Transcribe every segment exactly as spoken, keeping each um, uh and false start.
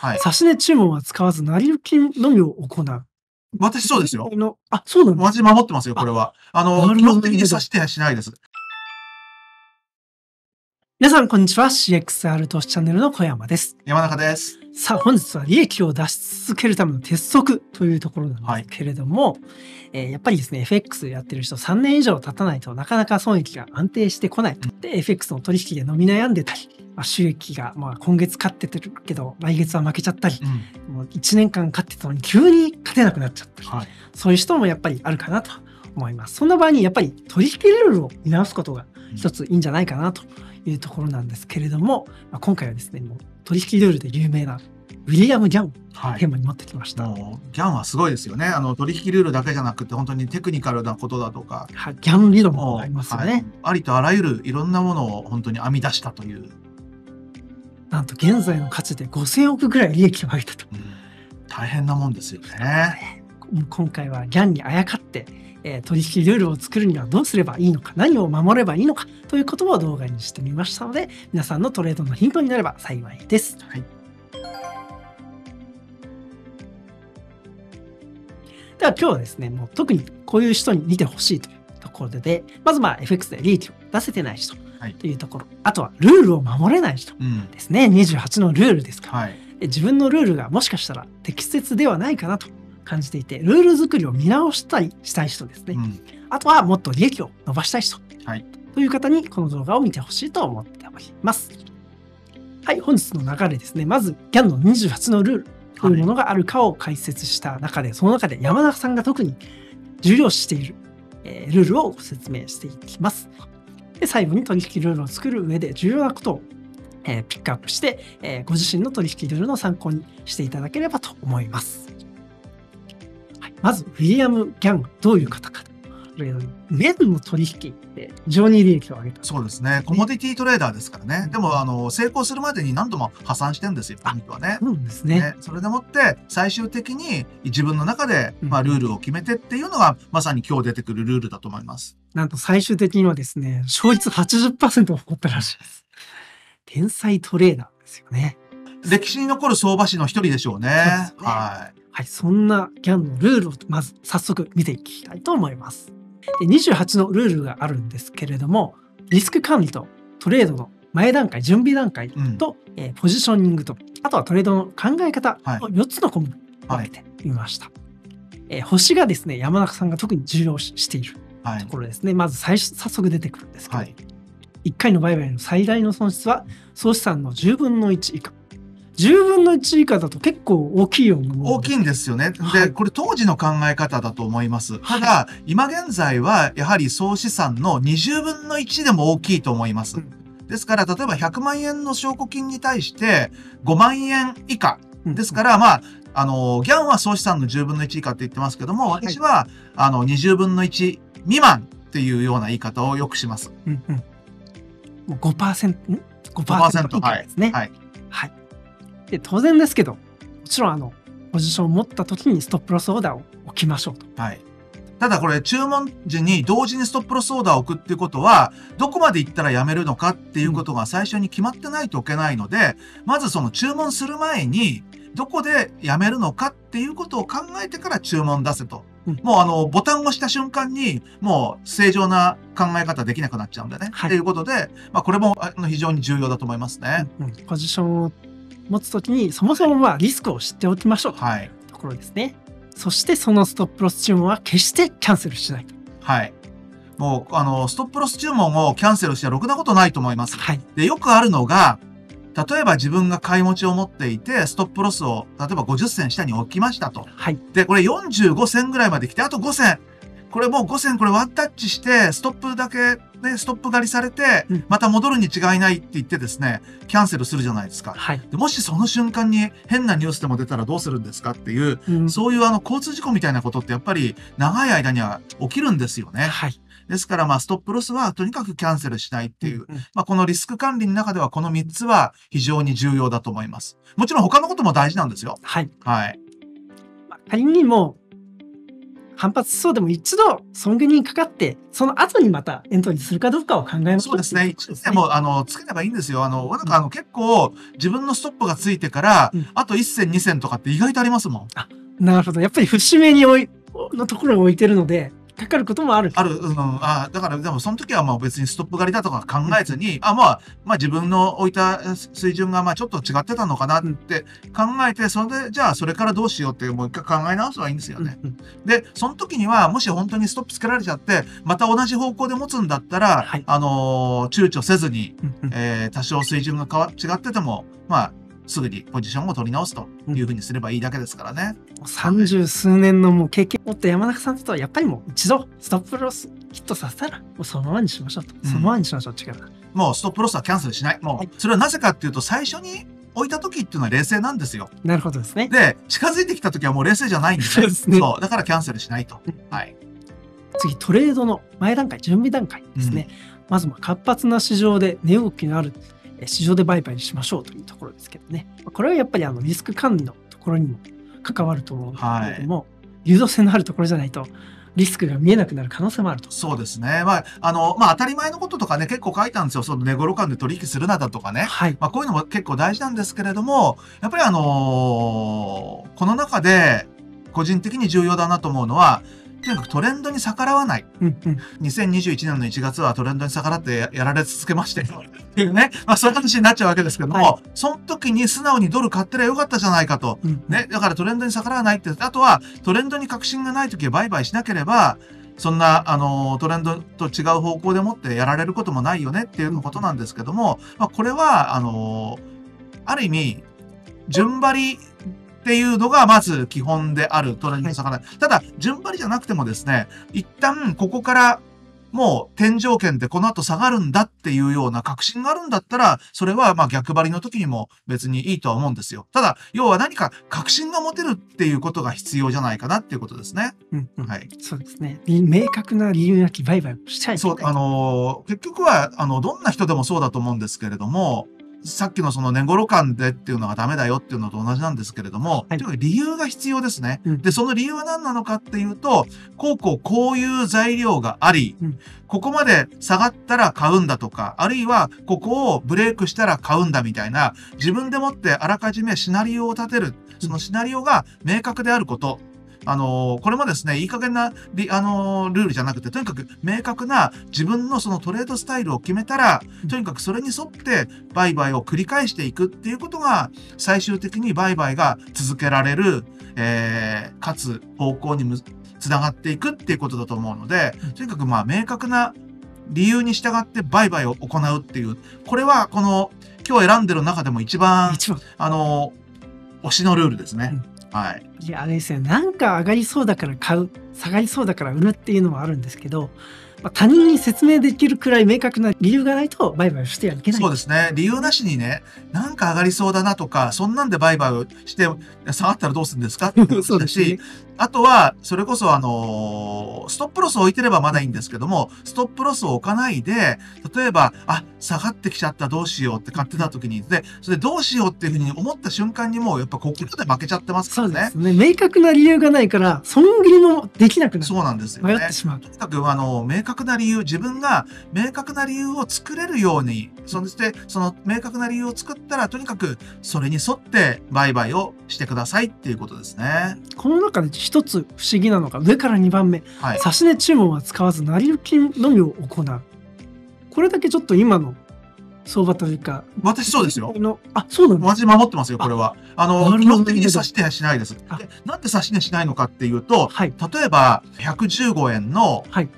はい、差し値注文は使わず成り行きのみを行う。私そうですよ。あ、そうなんです。私守ってますよ、これは。あの、基本的に差し値はしないです。皆さん、こんにちは。シーエックスアール 投資チャンネルの小山です。山中です。さあ、本日は利益を出し続けるための鉄則というところなんですけれども、はい、えー、やっぱりですね、エフエックス やってる人さんねん以上経たないとなかなか損益が安定してこない。で、エフエックス の取引で伸び悩んでたり、まあ、収益がまあ今月勝っててるけど、来月は負けちゃったり、うん、もういちねんかん勝ってたのに急に勝てなくなっちゃったり、はい、そういう人もやっぱりあるかなと思います。そんな場合にやっぱり取引ルールを見直すことが一ついいんじゃないかなというところなんですけれども、まあ、今回はですね、もう取引ルールで有名なウィリアム・ギャンをテーマに持ってきました。はい、もうギャンはすごいですよね。あの取引ルールだけじゃなくて本当にテクニカルなことだとか、はい、ギャン理論もありますよね、はい。ありとあらゆるいろんなものを本当に編み出したという。なんと現在の価値でごせんおくぐらい利益を上げたと、うん、大変なもんですよね。今回はギャンにあやかって取引ルールを作るにはどうすればいいのか、何を守ればいいのかということを動画にしてみましたので、皆さんのトレードのヒントになれば幸いです。はい、では今日はですね、もう特にこういう人に見てほしいというところ で, でまずまあ エフエックス で利益を出せてない人というところ、はい、あとはルールを守れない人ですね、うん、にじゅうはちのルールですから、はい、自分のルールがもしかしたら適切ではないかなと感じていて、ルール作りを見直したりしたい人ですね、うん、あとはもっと利益を伸ばしたい人、はい、という方にこの動画を見てほしいと思っております。はい、本日の流れですね、まずギャンのにじゅうはちのルールというものがあるかを解説した中で、その中で山中さんが特に重要視している、えー、ルールをご説明していきます。で、最後に取引ルールを作る上で重要なことを、えー、ピックアップして、えー、ご自身の取引ルールの参考にしていただければと思います。まず、ウィリアム・ギャン、どういう方かと。メンの取引って非常に利益を上げた。そうですね。コモディティトレーダーですからね。うん、でも、あの、成功するまでに何度も破産してるんですよ、ポイントはね。うんですね。ね、それでもって、最終的に自分の中で、まあ、ルールを決めてっていうのが、うん、まさに今日出てくるルールだと思います。なんと、最終的にはですね、勝率 はちじゅっパーセント を誇ったらしいです。天才トレーダーですよね。歴史に残る相場師の一人でしょうね。そうですね。はい。はい、そんなギャンのルールをまず早速見ていきたいと思います。で、にじゅうはちのルールがあるんですけれども、リスク管理とトレードの前段階、準備段階と、うん、えー、ポジショニングと、あとはトレードの考え方のよっつの項目に分けてみました。はいはい、えー、星がですね、山中さんが特に重要視しているところですね。はい、まず最初早速出てくるんですけど、はい、いっかいの売買の最大の損失は総資産のじゅうぶんのいち以下。じゅうぶんのいち以下だと結構大きいような。大きいんですよね。はい、で、これ当時の考え方だと思います。ただ、はい、今現在はやはり総資産のにじゅうぶんのいちでも大きいと思います。うん、ですから、例えばひゃくまんえんの証拠金に対してごまんえん以下。ですから、うん、まあ、あの、ギャンは総資産のじゅうぶんのいち以下って言ってますけども、私は、はい、あの、にじゅうぶんのいち未満っていうような言い方をよくします。うんうん、もう ごパーセント、ん ?ごパーセント 以下ですね。はい。はい、で当然ですけど、もちろんあのポジションを持った時にストップロスオーダーを置きましょうと。はい、ただこれ注文時に同時にストップロスオーダーを置くっていうことは、どこまでいったらやめるのかっていうことが最初に決まってないといけないので、うん、まずその注文する前にどこでやめるのかっていうことを考えてから注文出せと。うん、もうあのボタンを押した瞬間にもう正常な考え方できなくなっちゃうんだね。はい、っていうことで、まあ、これも非常に重要だと思いますね。うんうん、ポジションを持つときにそもそもまあリスクを知っておきましょうというところですね。はい、そしてそのストップロス注文は決してキャンセルしないと。はい、もうあのストップロス注文をキャンセルしてはろくなことないと思います。はい、でよくあるのが、例えば自分が買い持ちを持っていてストップロスを例えばごじゅっせん下に置きましたと。はい、でこれよんじゅうごせんぐらいまで来て、あとごせん、これもうごせん、これワンタッチしてストップだけでストップ狩りされて、また戻るに違いないって言ってですね、キャンセルするじゃないですか。はい、でもしその瞬間に変なニュースでも出たらどうするんですかっていう、うん、そういうあの交通事故みたいなことってやっぱり長い間には起きるんですよね。はい、ですからまあストップロスはとにかくキャンセルしないっていう、うん、まあこのリスク管理の中ではこのみっつは非常に重要だと思います。もちろん他のことも大事なんですよ。はい。はい。仮にも反発しそうでも一度損切りにかかって、その後にまたエントリーするかどうかを考えます。そうですね。一線もあのつければいいんですよ。あの、なんかあの結構自分のストップがついてから、うん、あと一線二線とかって意外とありますもん。あ、なるほど。やっぱり節目に置いのところに置いてるので。かかることもある。ある、うん、あ、だから、でも、その時は、まあ、別にストップ狩りだとか考えずに、あ、まあ、まあ、自分の置いた水準が、まあ、ちょっと違ってたのかなって考えて、それで、じゃあ、それからどうしようって、もう一回考え直せばいいんですよね。うんうん、で、その時には、もし本当にストップつけられちゃって、また同じ方向で持つんだったら、はい、あのー、躊躇せずに、えー、多少水準が変わ違ってても、まあ、すぐにポジションを取り直すというふうにすればいいだけですからね。三十数年のもう経験を持った山中さんとはやっぱりもう一度ストップロスヒットさせたらもうそのままにしましょうと、うん、そのままにしましょう違う。もうストップロスはキャンセルしない。もうそれはなぜかっていうと最初に置いた時っていうのは冷静なんですよ。なるほどですね。で近づいてきた時はもう冷静じゃないんですね。そうですね。そうだからキャンセルしないと。うん、はい。次トレードの前段階準備段階ですね。うん、まずまあ活発な市場で値動きのある。市場で売買しましょうというところですけどね。これはやっぱりあのリスク管理のところにも関わると思うんですけれども、はい、流動性のあるところじゃないとリスクが見えなくなる可能性もあると。そうですね。まあ、あの、まあ、当たり前のこととかね、結構書いたんですよ。その値ごろ感で取引するなだとかね。はい。まあ、こういうのも結構大事なんですけれども、やっぱりあのー、この中で個人的に重要だなと思うのは、とにかくトレンドに逆らわない。うんうん、にせんにじゅういちねんのいちがつはトレンドに逆らってや、やられ続けましてっていうね。まあそういう話になっちゃうわけですけども、はい、その時に素直にドル買ってりゃよかったじゃないかと。うん、ね。だからトレンドに逆らわないって、あとはトレンドに確信がない時は売買しなければ、そんな、あの、トレンドと違う方向でもってやられることもないよねっていうことなんですけども、まあこれは、あの、ある意味、順張り、っていうのがまず基本であるトレンドの逆らい。ただ、順張りじゃなくてもですね、一旦ここからもう天井圏でこの後下がるんだっていうような確信があるんだったら、それはまあ逆張りの時にも別にいいとは思うんですよ。ただ、要は何か確信が持てるっていうことが必要じゃないかなっていうことですね。うんうん、はい。そうですね。明確な理由なき売買をしちゃいけない。そう、あのー、結局は、あの、どんな人でもそうだと思うんですけれども、さっきのその値ごろ感でっていうのがダメだよっていうのと同じなんですけれども、はい、とにかく理由が必要ですね。うん、で、その理由は何なのかっていうと、こうこうこういう材料があり、うん、ここまで下がったら買うんだとか、あるいはここをブレイクしたら買うんだみたいな、自分でもってあらかじめシナリオを立てる、そのシナリオが明確であること。あの、これもですね、いい加減な、あの、ルールじゃなくて、とにかく明確な自分のそのトレードスタイルを決めたら、とにかくそれに沿って売買を繰り返していくっていうことが、最終的に売買が続けられる、えー、かつ方向にむつながっていくっていうことだと思うので、とにかくまあ明確な理由に従って売買を行うっていう、これはこの、今日選んでる中でも一番、一番あの、推しのルールですね。うんはい、いやあれですね、なんか上がりそうだから買う、下がりそうだから売るっていうのもあるんですけど、まあ、他人に説明できるくらい明確な理由がないと売買をしてはいけない。そうですね。理由なしにね、なんか上がりそうだなとか、そんなんで売買をして下がったらどうするんですかっていうことですし、あとはそれこそあのー、ストップロスを置いてればまだいいんですけども、ストップロスを置かないで、例えばあ下がってきちゃったどうしようって買ってた時にで、それどうしようっていうふうに思った瞬間にもうやっぱここで負けちゃってますからね。そうですね。明確な理由がないから損切りもできなくなる。そうなんですよね。迷ってしまう。とにかくあの明確な理由、自分が明確な理由を作れるように、そしてその明確な理由を作ったらとにかくそれに沿って売買をしてくださいっていうことですね。この中で一つ不思議なのが上からにばんめ、はい、差し値注文は使わず成り行きのみを行う。これだけちょっと今の相場というか、私そうですよ。あ、そうなの。私守ってますよ。これはあの基本的に指し値はしないです。で、なんで指し値しないのかっていうと、はい、例えばひゃくじゅうごえんの、はい、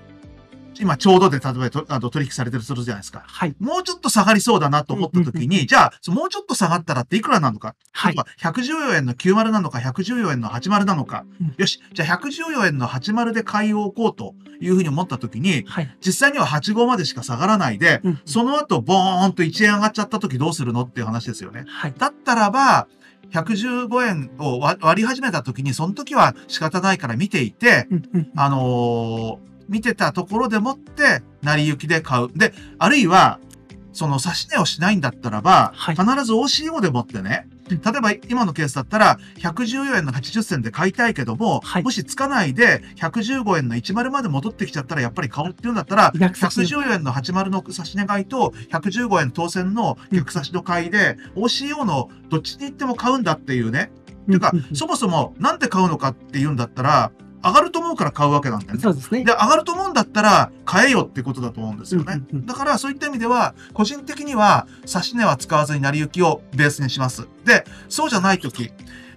今ちょうどで例えばあの取引されてるするじゃないですか。はい、もうちょっと下がりそうだなと思った時に、じゃあもうちょっと下がったらっていくらなのか。はい、ひゃくじゅうよんえんのきゅうじゅうなのかひゃくじゅうよんえんのはちじゅうなのか。うん、よし、じゃあひゃくじゅうよんえんのはちじゅうで買いを置こうというふうに思った時に、はい、実際にははちじゅうごまでしか下がらないで、うん、その後ボーンといちえん上がっちゃった時どうするのっていう話ですよね。はい、だったらばひゃくじゅうごえんを割り始めた時にその時は仕方ないから見ていて、うんうん、あのー見てたところでもって、成り行きで買う。で、あるいは、その差し値をしないんだったらば、はい、必ず オーシーオー でもってね、例えば今のケースだったらひゃくじゅうよえんのはちじゅっせんで買いたいけども、はい、もしつかないでひゃくじゅうごえんのいちまるまで戻ってきちゃったらやっぱり買うっていうんだったらひゃくじゅうよえんのはちじゅうの差し願いとひゃくじゅうごえん当選の逆差しの買いで オーシーオー のどっちに行っても買うんだっていうね。っていうかそもそもなんで買うのかっていうんだったら上がると思うから買うわけなんだよね。そうですね。で、上がると思うんだったら買えよってことだと思うんですよね。だからそういった意味では、個人的には指値は使わずに成り行きをベースにします。で、そうじゃないとき、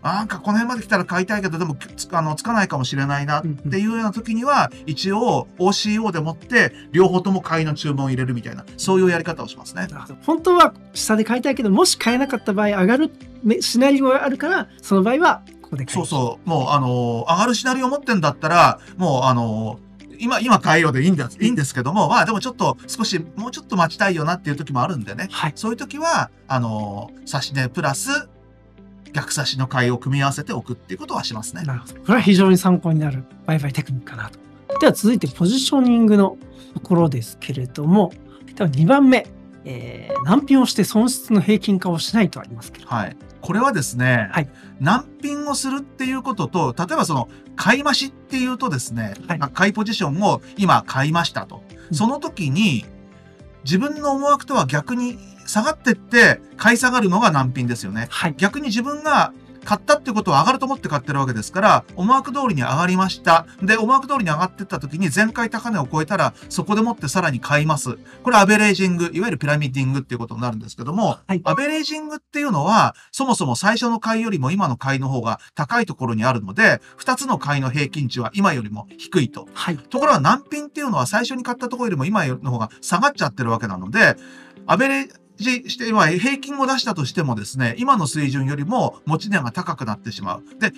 なんかこの辺まで来たら買いたいけど、でもつあのつかないかもしれないなっていうようなときには、一応 オーシーオー でもって両方とも買いの注文を入れるみたいな、そういうやり方をしますね。本当は下で買いたいけど、もし買えなかった場合、上がるシナリオがあるから、その場合は、そうそう、もう、あの、上がるシナリオを持ってんだったら、もう、あの、今、今買えようでいいんだ、いいんですけども、まあ、でもちょっと、少し、もうちょっと待ちたいよなっていう時もあるんでね。はい、そういう時は、あの、指し値プラス、逆差しの買いを組み合わせておくっていうことはしますね。なるほど。これは非常に参考になる売買テクニックかなと。では、続いて、ポジショニングのところですけれども、ではにばんめ、えー、難品をして損失の平均化をしないとありますけど。はい。これはですね、はい、難品をするっていうことと、例えばその買い増しっていうとですね、はい、買いポジションを今買いましたと。うん、その時に自分の思惑とは逆に下がってって買い下がるのが難品ですよね。はい、逆に自分が買ったってことは上がると思って買ってるわけですから、思惑通りに上がりました。で、思惑通りに上がってった時に前回高値を超えたら、そこでもってさらに買います。これアベレージング、いわゆるピラミディングっていうことになるんですけども、はい、アベレージングっていうのは、そもそも最初の買いよりも今の買いの方が高いところにあるので、ふたつの買いの平均値は今よりも低いと。はい、ところが難品っていうのは最初に買ったところよりも今の方が下がっちゃってるわけなので、アベレージング、して今平均を出したとしてもですね、今の水準よりも持ち値が高くなってしまう。で、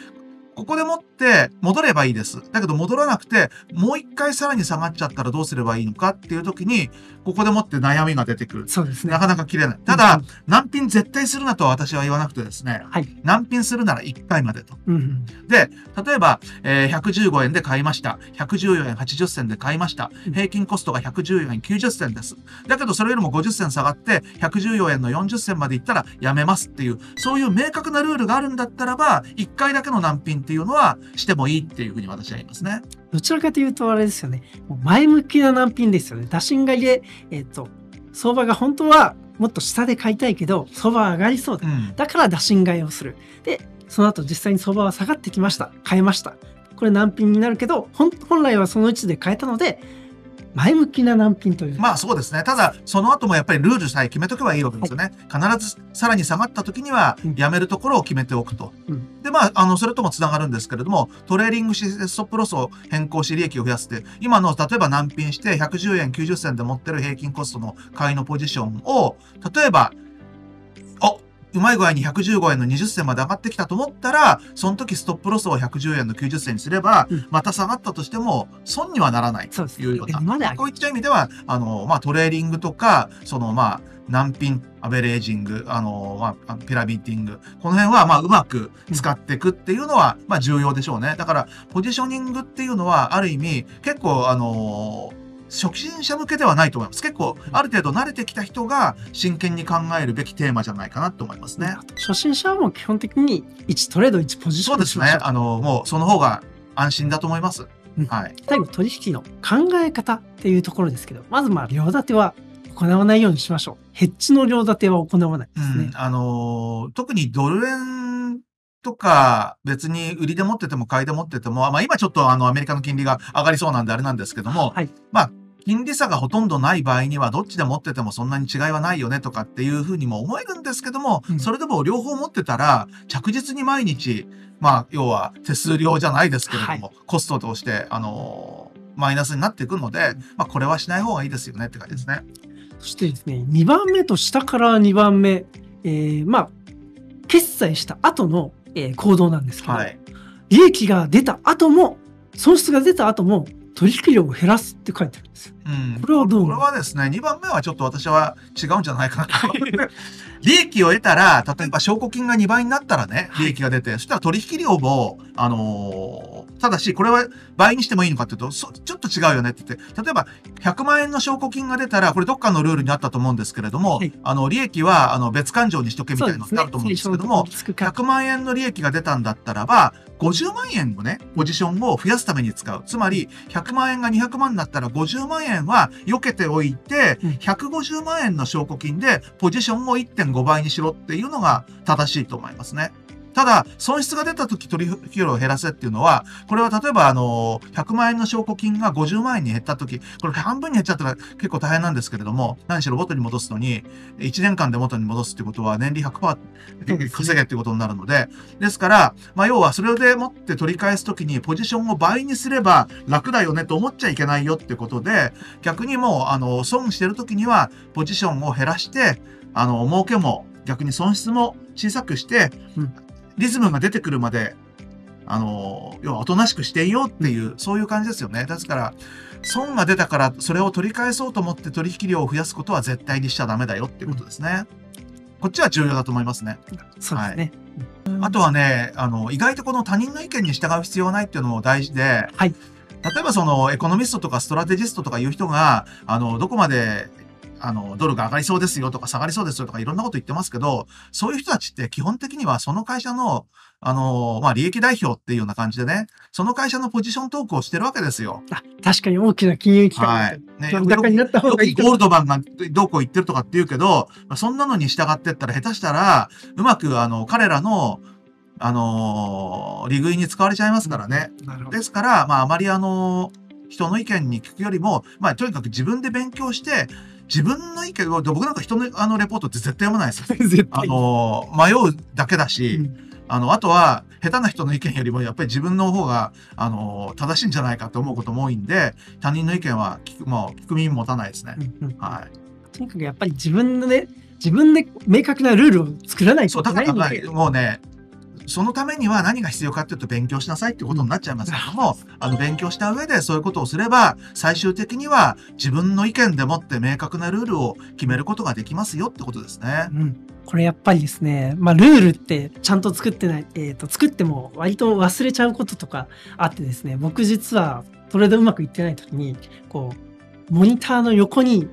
ここでもって戻ればいいです。だけど戻らなくて、もう一回さらに下がっちゃったらどうすればいいのかっていう時に、ここでもって悩みが出てくる。そうですね。なかなか切れない。ただ、うん、難品絶対するなとは私は言わなくてですね、はい、難品するならいっかいまでと。うんうん、で、例えば、えー、ひゃくじゅうごえんで買いました。ひゃくじゅうよえんはちじゅっせんで買いました。平均コストがひゃくじゅうよえんきゅうじゅっせんです。だけどそれよりもごじゅっせん下がって、ひゃくじゅうよえんのよんじゅっせんまでいったらやめますっていう、そういう明確なルールがあるんだったらば、いっかいだけの難品っていうのはしてもいいっていうふうに私は言いますね。どちらかというとあれですよね。前向きな難品ですよね。打診買いで、えっと、相場が本当はもっと下で買いたいけど相場は上がりそうだ。うん、だから打診買いをする。で、その後実際に相場は下がってきました。買えました。これ難品になるけど、本来はその位置で買えたので。前向きな難品という。まあそうですね。ただ、その後もやっぱりルールさえ決めとけばいいわけですよね。はい、必ずさらに下がった時には、やめるところを決めておくと。うん、で、まあ、あの、それともつながるんですけれども、トレーリングしてストップロスを変更し利益を増やすって、今の、例えば難品してひゃくじゅうえんきゅうじゅっせんで持ってる平均コストの買いのポジションを、例えば、おうまい具合にひゃくじゅうごえんのにじゅっせんまで上がってきたと思ったら、その時ストップロスをひゃくじゅうえんのきゅうじゅっせんにすれば、うん、また下がったとしても損にはならないというような、うね、こういった意味では、あの、まあ、トレーリングとか、その、まあ、難品、アベレージング、あの、まあ、ピラミディング、この辺は、まあ、うまく使っていくっていうのは、うん、まあ、重要でしょうね。だから、ポジショニングっていうのは、ある意味、結構、あのー、初心者向けではないと思います。結構ある程度慣れてきた人が真剣に考えるべきテーマじゃないかなと思いますね。初心者はもう基本的にいちトレードいちポジション。そうですね。あのもうその方が安心だと思います。うん、はい。最後取引の考え方っていうところですけど、まずまあ両立ては行わないようにしましょう。ヘッジの両立ては行わないですね。うん、あの特にドル円とか別に売りで持ってても買いで持ってても、まあ、今ちょっとあのアメリカの金利が上がりそうなんであれなんですけども、はい、まあ金利差がほとんどない場合にはどっちで持っててもそんなに違いはないよねとかっていうふうにも思えるんですけども、うん、それでも両方持ってたら着実に毎日、まあ要は手数料じゃないですけれども、はい、コストとしてあのマイナスになっていくので、まあ、これはしない方がいいですよねって感じですね。そしてですね、にばんめと下からにばんめ、えー、まあ決済した後の行動なんですけど、はい、利益が出た後も損失が出た後も取引量を減らすって書いてあるんですよ。うん、これはどう？これはですね、にばんめはちょっと私は違うんじゃないかなと。利益を得たら、例えば証拠金がにばいになったらね、利益が出て、はい、そしたら取引量も、あのー、ただし、これは倍にしてもいいのかっていうと、そちょっと違うよねって言って、例えばひゃくまんえんの証拠金が出たら、これどっかのルールにあったと思うんですけれども、はい、あの、利益はあの別勘定にしとけみたいなのがあると思うんですけども、ね、ひゃくまんえんの利益が出たんだったらば、ごじゅうまんえんのね、ポジションを増やすために使う。つまり、ひゃくまんえんがにひゃくまんになったら、ごじゅうまんえんは避けておいて、ひゃくごじゅうまんえんの証拠金でポジションを いってんごばいにしろっていうのが正しいと思いますね。ただ、損失が出た時取引量を減らせっていうのは、これは例えば、あの、ひゃくまんえんの証拠金がごじゅうまんえんに減った時、これ半分に減っちゃったら結構大変なんですけれども、何しろ元に戻すのに、いちねんかんで元に戻すってことは年利 ひゃくパーセント 稼げってことになるので、ですから、まあ要はそれでもって取り返す時にポジションを倍にすれば楽だよねと思っちゃいけないよってことで、逆にもう、あの、損してる時にはポジションを減らして、あの、儲けも逆に損失も小さくして、うんリズムが出てくるまで、あの、要はおとなしくしていようっていう、そういう感じですよね。ですから、損が出たから、それを取り返そうと思って取引量を増やすことは絶対にしちゃダメだよっていうことですね。うん、こっちは重要だと思いますね。そうですね。はい、あとはね、あの、意外とこの他人の意見に従う必要はないっていうのも大事で、はい、例えばその、エコノミストとかストラテジストとかいう人が、あの、どこまで、あの、ドルが上がりそうですよとか下がりそうですよとかいろんなこと言ってますけど、そういう人たちって基本的にはその会社の、あの、まあ、利益代表っていうような感じでね、その会社のポジショントークをしてるわけですよ。あ、確かに大きな金融機関。はい。ね、よくゴールドマンがどうこう言ってるとかって言うけど、そんなのに従ってったら下手したら、うまく、あの、彼らの、あの、利食いに使われちゃいますからね。うん、ですから、まあ、あまりあの、人の意見に聞くよりも、まあ、とにかく自分で勉強して、自分の意見を、僕なんか人のあのレポートって絶対読まないです。絶対あの、迷うだけだし、うん、あの、あとは、下手な人の意見よりも、やっぱり自分の方が、あの、正しいんじゃないかと思うことも多いんで、他人の意見は聞く、もう、聞く耳持たないですね。うんうん、はい。とにかくやっぱり自分で、ね、自分で明確なルールを作らないといけない。そう、だから、もうね、そのためには何が必要かっていうと勉強しなさいっていうことになっちゃいますけども、あの勉強した上でそういうことをすれば、最終的には自分の意見でもって明確なルールを決めることができますよってことですね。うん、これやっぱりですね、まあ、ルールってちゃんと作ってない、えーと、作っても割と忘れちゃうこととかあってですね、僕実はトレードうまくいってない時に、こう、モニターの横に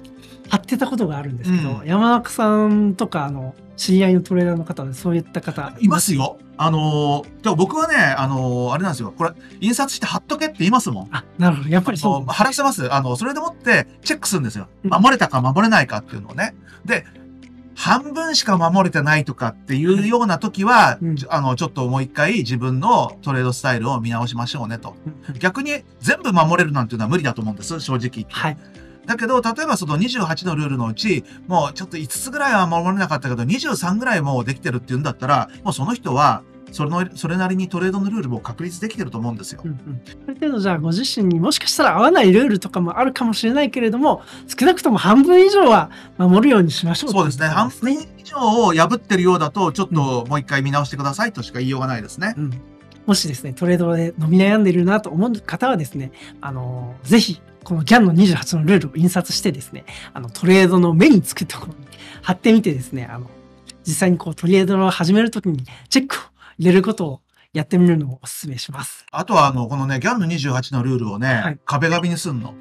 貼ってたことがあるんですけど、うん、山中さんとか、あの、知り合いのトレーナーの方でそういった方いますよ。あのー、でも僕はね、あのー、あれなんですよ。これ、印刷して貼っとけって言いますもん。あ、なるほど。やっぱりそう。貼らせます。あの、それでもってチェックするんですよ。守れたか守れないかっていうのをね。うん、で、半分しか守れてないとかっていうような時は、うん、あの、ちょっともう一回自分のトレードスタイルを見直しましょうねと。うん、逆に全部守れるなんていうのは無理だと思うんです、正直。はい。だけど、例えばそのにじゅうはちのルールのうち、もうちょっといつつぐらいは守れなかったけど、にじゅうさんぐらいもうできてるっていうんだったら、もうその人は、それの、それなりにトレードのルールも確立できてると思うんですよ。うんうん、ある程度、じゃあご自身にもしかしたら合わないルールとかもあるかもしれないけれども、少なくとも半分以上は守るようにしましょう。そうですね。半分以上を破ってるようだと、ちょっともう一回見直してくださいとしか言いようがないですね。うん、もしですね、トレードで伸び悩んでいるなと思う方はですね、あの、ぜひ、この ギャン のにじゅうはちのルールを印刷してですね、あの、トレードの目につくところに貼ってみてですね、あの、実際にこう、トレードを始めるときにチェックを入れることをやってみるのをお勧めします。あとは、あの、このね、ギャン のにじゅうはちのルールをね、はい、壁紙にすんの。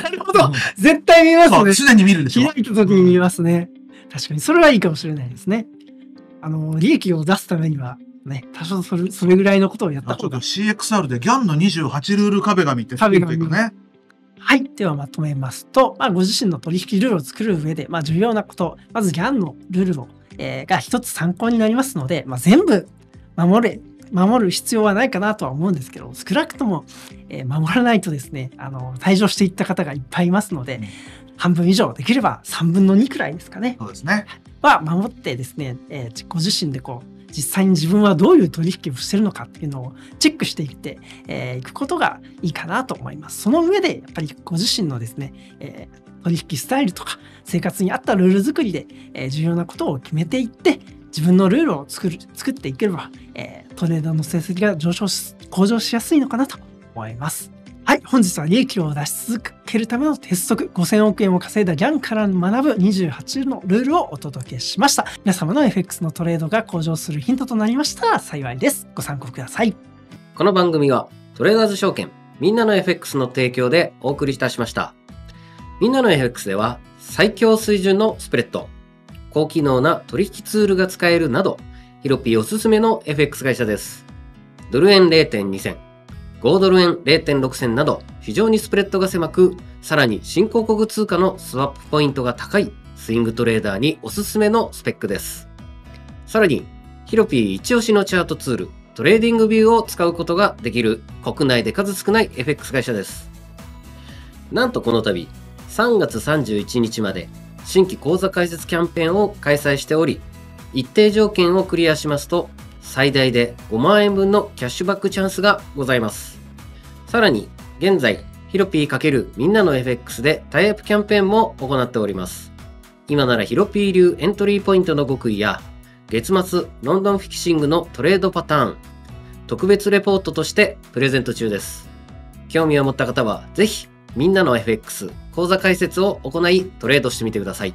なるほど。絶対見ますね。そう、常に見るでしょ。開いたときに見ますね。うん、確かに、それはいいかもしれないですね。あの、利益を出すためには、ね、多少それ、それぐらいのことをやった方が。シーエックスアール で ギャン のにじゅうはちルール壁紙って作っていくね。はい。ではまとめますと、まあ、ご自身の取引ルールを作る上で、まあ、重要なこと、まず ギャン のルールを、えー、が一つ参考になりますので、まあ、全部守れ、守る必要はないかなとは思うんですけど、少なくとも、えー、守らないとですね、あの、退場していった方がいっぱいいますので、半分以上、できればさんぶんのにくらいですかね。そうですね。は、守ってですね、えー、ご自身でこう、実際に自分はどういう取引をしてるのかっていうのをチェックしていって、えー、いくことがいいかなと思います。その上でやっぱりご自身のですね、えー、取引スタイルとか生活に合ったルール作りで、えー、重要なことを決めていって自分のルールを作る、作っていければ、えー、トレーダーの成績が上昇し、向上しやすいのかなと思います。はい。本日は利益を出し続けるための鉄則、ごせんおくえんを稼いだ ギャン から学ぶにじゅうはちのルールをお届けしました。皆様の エフエックス のトレードが向上するヒントとなりましたら幸いです。ご参考ください。この番組はトレーダーズ証券みんなの エフエックス の提供でお送りいたしました。みんなの エフエックス では最強水準のスプレッド、高機能な取引ツールが使えるなど、ヒロピーおすすめの エフエックス 会社です。ドル円 れいてんに 銭、豪ドル円 れいてんろく 銭など非常にスプレッドが狭く、さらに新興国通貨のスワップポイントが高いスイングトレーダーにおすすめのスペックです。さらに、ヒロピー一押しのチャートツール、トレーディングビューを使うことができる国内で数少ない エフエックス 会社です。なんとこの度、さんがつさんじゅういちにちまで新規口座開設キャンペーンを開催しており、一定条件をクリアしますと、最大でごまんえん分のキャッシュバックチャンスがございます。さらに、現在、ヒロピー×みんなの エフエックス でタイアップキャンペーンも行っております。今ならヒロピー流エントリーポイントの極意や、月末ロンドンフィキシングのトレードパターン、特別レポートとしてプレゼント中です。興味を持った方は、ぜひ、みんなの エフエックス 口座開設を行いトレードしてみてください。